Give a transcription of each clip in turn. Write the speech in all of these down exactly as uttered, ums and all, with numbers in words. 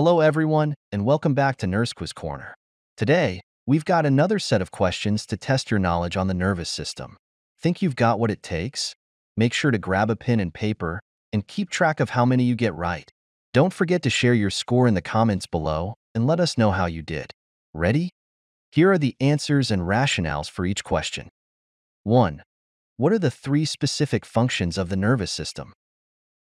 Hello everyone, and welcome back to Nurse Quiz Corner. Today, we've got another set of questions to test your knowledge on the nervous system. Think you've got what it takes? Make sure to grab a pen and paper, and keep track of how many you get right. Don't forget to share your score in the comments below, and let us know how you did. Ready? Here are the answers and rationales for each question. one. What are the three specific functions of the nervous system?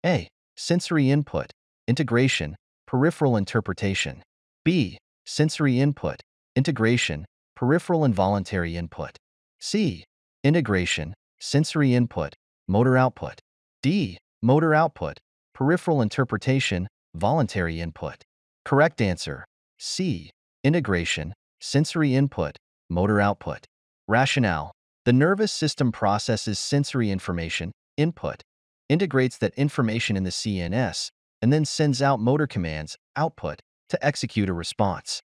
A. Sensory input, integration, peripheral interpretation. B. Sensory input, integration, peripheral and voluntary input. C. Integration, sensory input, motor output. D. Motor output, peripheral interpretation, voluntary input. Correct answer. C. Integration, sensory input, motor output. Rationale. The nervous system processes sensory information, input, integrates that information in the C N S, and then sends out motor commands, output, to execute a response.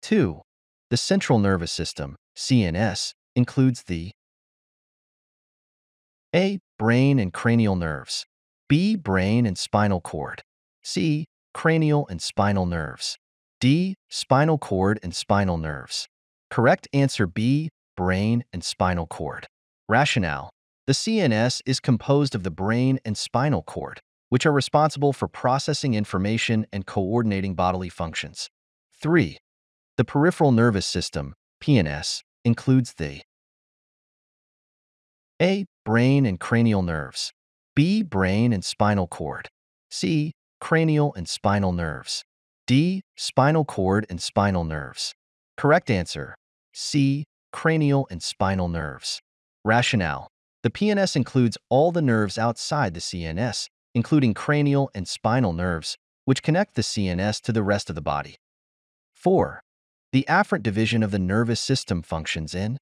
two. The central nervous system, C N S, includes the A. Brain and cranial nerves. B. Brain and spinal cord. C. Cranial and spinal nerves. D. Spinal cord and spinal nerves. Correct answer B. Brain and spinal cord. Rationale. The C N S is composed of the brain and spinal cord, which are responsible for processing information and coordinating bodily functions. three. The peripheral nervous system, P N S, includes the A. Brain and cranial nerves. B. Brain and spinal cord. C. Cranial and spinal nerves. D. Spinal cord and spinal nerves. Correct answer. C. Cranial and spinal nerves. Rationale. The P N S includes all the nerves outside the C N S, including cranial and spinal nerves, which connect the C N S to the rest of the body. four. The afferent division of the nervous system functions in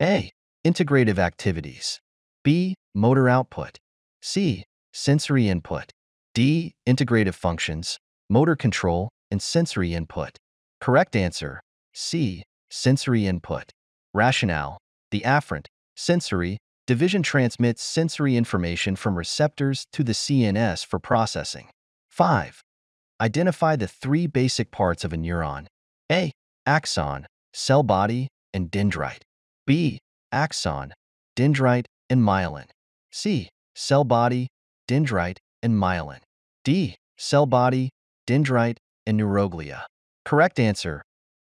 A. Integrative activities. B. Motor output. C. Sensory input. D. Integrative functions, motor control, and sensory input. Correct answer. C. Sensory input. Rationale. The afferent, sensory, division transmits sensory information from receptors to the C N S for processing. five. Identify the three basic parts of a neuron. A. Axon, cell body, and dendrite. B. Axon, dendrite, and myelin. C. Cell body, dendrite, and myelin. D. Cell body, dendrite, and neuroglia. Correct answer.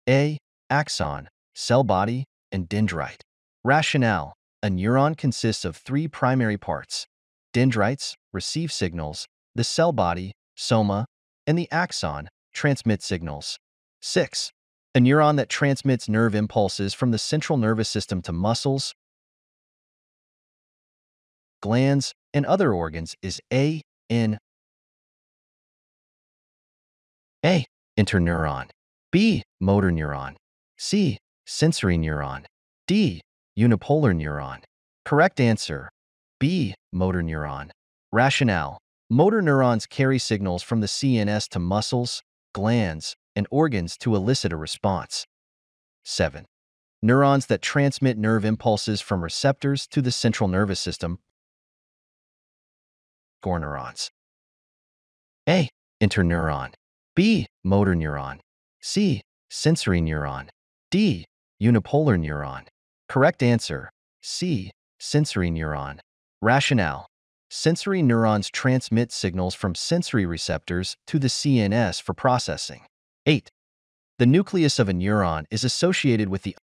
A. Axon, cell body, and dendrite. Rationale. A neuron consists of three primary parts. Dendrites receive signals, the cell body, soma, and the axon transmit signals. six. A neuron that transmits nerve impulses from the central nervous system to muscles, glands, and other organs is A. N. A. Interneuron. B. Motor neuron. C. Sensory neuron. D. Unipolar neuron. Correct answer. B. Motor neuron. Rationale. Motor neurons carry signals from the C N S to muscles, glands, and organs to elicit a response. seven. Neurons that transmit nerve impulses from receptors to the central nervous system. Goneurons. A. Interneuron. B. Motor neuron. C. Sensory neuron. D. Unipolar neuron. Correct answer. C. Sensory neuron. Rationale. Sensory neurons transmit signals from sensory receptors to the C N S for processing. eight. The nucleus of a neuron is associated with the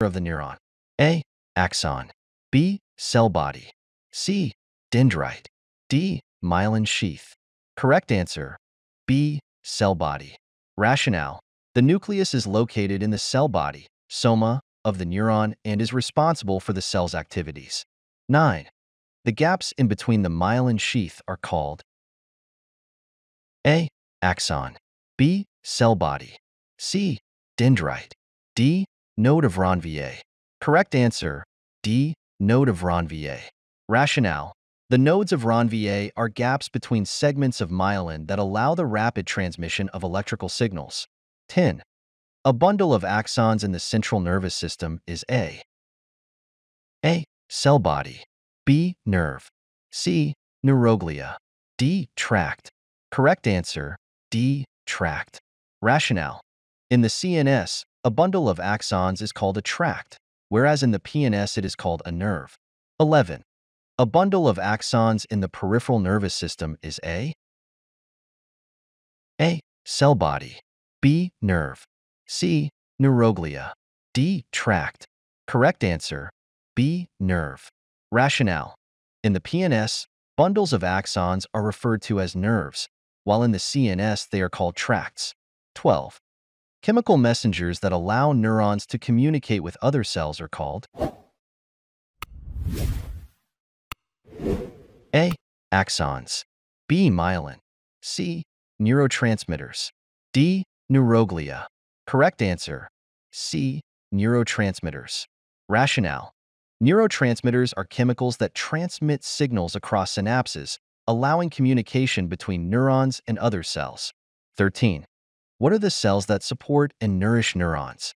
of the neuron. A. Axon. B. Cell body. C. Dendrite. D. Myelin sheath. Correct answer. B. Cell body. Rationale. The nucleus is located in the cell body, soma, of the neuron and is responsible for the cell's activities. nine. The gaps in between the myelin sheath are called A. Axon. B. Cell body. C. Dendrite. D. Node of Ranvier. Correct answer. D. Node of Ranvier. Rationale. The nodes of Ranvier are gaps between segments of myelin that allow the rapid transmission of electrical signals. ten. A bundle of axons in the central nervous system is A. A. Cell body. B. Nerve. C. neuroglia. D. Tract. Correct answer, D. Tract. Rationale. In the C N S, a bundle of axons is called a tract, whereas in the P N S it is called a nerve. eleven. A bundle of axons in the peripheral nervous system is A. A. Cell body. B. Nerve. C. Neuroglia. D. Tract. Correct answer, B. Nerve. Rationale. In the P N S, bundles of axons are referred to as nerves, while in the C N S they are called tracts. twelve. Chemical messengers that allow neurons to communicate with other cells are called A. Axons. B. Myelin. C. Neurotransmitters. D. Neuroglia. Correct answer, C. Neurotransmitters. Rationale. Neurotransmitters are chemicals that transmit signals across synapses, allowing communication between neurons and other cells. thirteen. What are the cells that support and nourish neurons?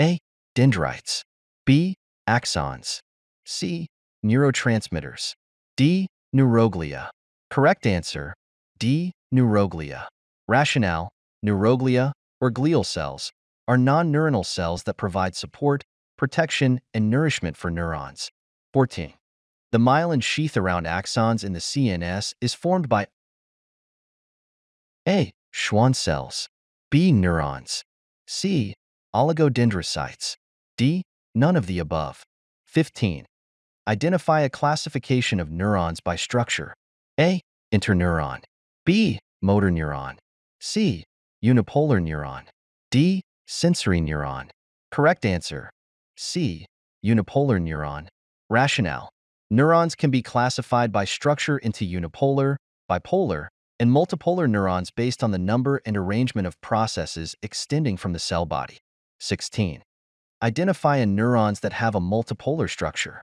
A. Dendrites. B. Axons. C. Neurotransmitters. D. Neuroglia. Correct answer, D. Neuroglia. Rationale. Neuroglia, or glial cells, are non-neuronal cells that provide support, protection, and nourishment for neurons. fourteen. The myelin sheath around axons in the C N S is formed by A. Schwann cells. B. Neurons. C. Oligodendrocytes. D. None of the above. fifteen. Identify a classification of neurons by structure. A. Interneuron. B. Motor neuron. C. Unipolar neuron. D. Sensory neuron. Correct answer, C. Unipolar neuron. Rationale. Neurons can be classified by structure into unipolar, bipolar, and multipolar neurons based on the number and arrangement of processes extending from the cell body. sixteen. Identify a neurons that have a multipolar structure.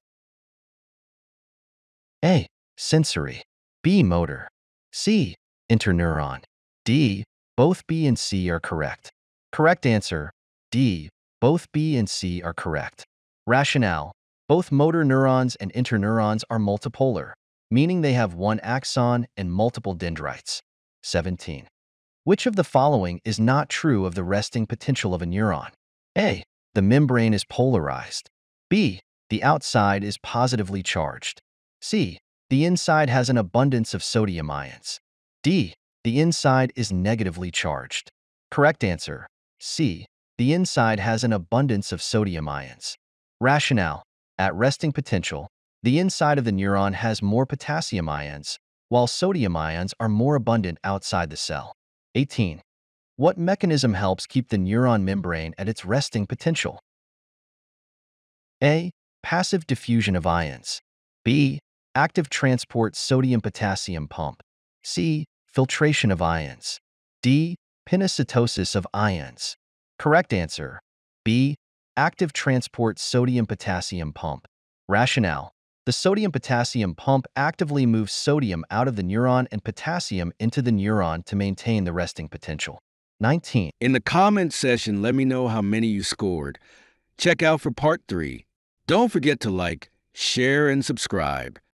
A. Sensory. B. Motor. C. Interneuron. D. Both B and C are correct. Correct answer, D. Both B and C are correct. Rationale. Both motor neurons and interneurons are multipolar, meaning they have one axon and multiple dendrites. seventeen. Which of the following is not true of the resting potential of a neuron? A. The membrane is polarized. B. The outside is positively charged. C. The inside has an abundance of sodium ions. D. The inside is negatively charged. Correct answer, C. The inside has an abundance of sodium ions. Rationale. At resting potential, the inside of the neuron has more potassium ions, while sodium ions are more abundant outside the cell. eighteen. What mechanism helps keep the neuron membrane at its resting potential? A. Passive diffusion of ions. B. Active transport sodium-potassium pump. C. Filtration of ions. D. Pinocytosis of ions. Correct answer, B. Active transport sodium-potassium pump. Rationale. The sodium-potassium pump actively moves sodium out of the neuron and potassium into the neuron to maintain the resting potential. nineteen. In the comment section, let me know how many you scored. Check out for part three. Don't forget to like, share, and subscribe.